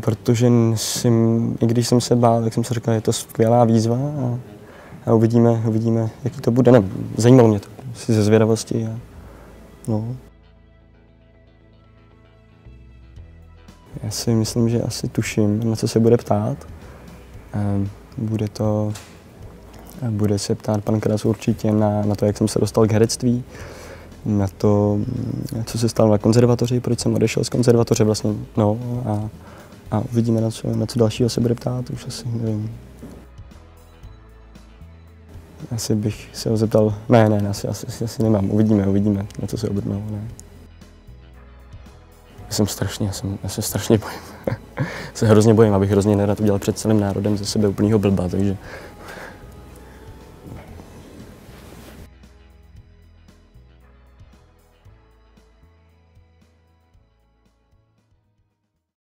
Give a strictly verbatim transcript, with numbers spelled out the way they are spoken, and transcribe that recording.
protože jsem, i když jsem se bál, tak jsem si říkal, je to skvělá výzva a, a uvidíme, uvidíme, jaký to bude. Ne, zajímalo mě to, si ze zvědavosti. A, no. Já si myslím, že asi tuším, na co se bude ptát. Bude to, bude se ptát pan Kraus určitě na, na to, jak jsem se dostal k herectví, na to, co se stalo na konzervatoři, proč jsem odešel z konzervatoře vlastně, no a, a uvidíme, na co, na co dalšího se bude ptát, už asi nevím. Asi bych se ho zeptal, ne, ne, asi, asi, asi nemám, uvidíme, uvidíme, na co se obrnou, ne. Já jsem strašně, já, jsem, já se strašně bojím. Se hrozně bojím, abych hrozně nerad udělal před celým národem ze sebe úplnýho blba, takže...